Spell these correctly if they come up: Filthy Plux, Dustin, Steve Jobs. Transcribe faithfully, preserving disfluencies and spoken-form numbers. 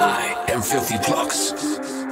I am Filthy Plux.